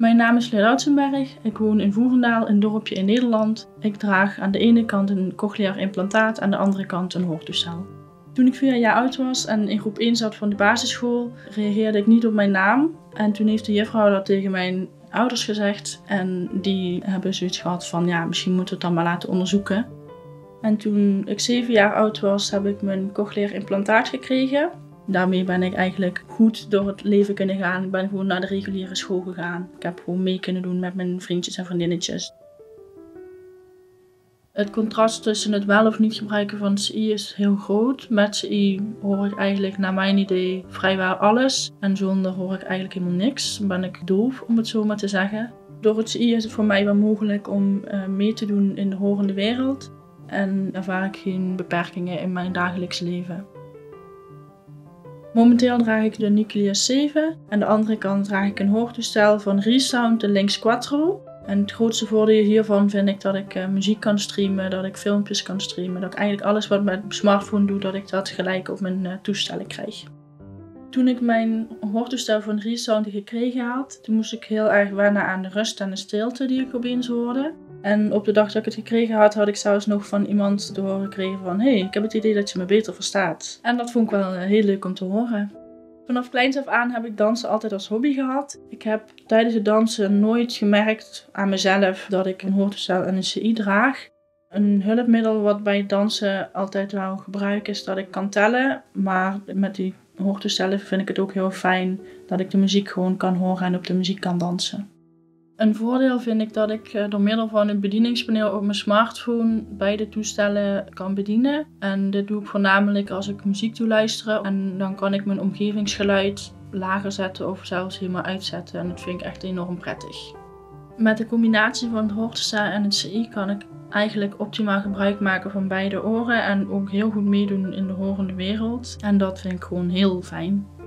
Mijn naam is Leer Loutenberg, ik woon in Voerendaal, een dorpje in Nederland. Ik draag aan de ene kant een cochleair implantaat, aan de andere kant een hoortoestel. Toen ik 4 jaar oud was en in groep 1 zat van de basisschool, reageerde ik niet op mijn naam. En toen heeft de juffrouw dat tegen mijn ouders gezegd en die hebben zoiets gehad van ja, misschien moeten we het dan maar laten onderzoeken. En toen ik 7 jaar oud was, heb ik mijn cochleair implantaat gekregen. Daarmee ben ik eigenlijk goed door het leven kunnen gaan. Ik ben gewoon naar de reguliere school gegaan. Ik heb gewoon mee kunnen doen met mijn vriendjes en vriendinnetjes. Het contrast tussen het wel of niet gebruiken van CI is heel groot. Met CI hoor ik eigenlijk naar mijn idee vrijwel alles. En zonder hoor ik eigenlijk helemaal niks. Dan ben ik doof, om het zo maar te zeggen. Door het CI is het voor mij wel mogelijk om mee te doen in de horende wereld. En ervaar ik geen beperkingen in mijn dagelijks leven. Momenteel draag ik de Nucleus 7. Aan de andere kant draag ik een hoortoestel van ReSound, de Lynx Quattro. En het grootste voordeel hiervan vind ik dat ik muziek kan streamen, dat ik filmpjes kan streamen. Dat ik eigenlijk alles wat met mijn smartphone doe, dat ik dat gelijk op mijn toestellen krijg. Toen ik mijn hoortoestel van ReSound gekregen had, toen moest ik heel erg wennen aan de rust en de stilte die ik opeens hoorde. En op de dag dat ik het gekregen had, had ik zelfs nog van iemand te horen gekregen van hey, ik heb het idee dat je me beter verstaat. En dat vond ik wel heel leuk om te horen. Vanaf kleins af aan heb ik dansen altijd als hobby gehad. Ik heb tijdens het dansen nooit gemerkt aan mezelf dat ik een hoortoestel en een CI draag. Een hulpmiddel wat bij dansen altijd wel gebruik is dat ik kan tellen. Maar met die hoortoestellen vind ik het ook heel fijn dat ik de muziek gewoon kan horen en op de muziek kan dansen. Een voordeel vind ik dat ik door middel van het bedieningspaneel op mijn smartphone beide toestellen kan bedienen. En dit doe ik voornamelijk als ik muziek doe luisteren. En dan kan ik mijn omgevingsgeluid lager zetten of zelfs helemaal uitzetten. En dat vind ik echt enorm prettig. Met de combinatie van het hoortoestel en het CI kan ik eigenlijk optimaal gebruik maken van beide oren. En ook heel goed meedoen in de horende wereld. En dat vind ik gewoon heel fijn.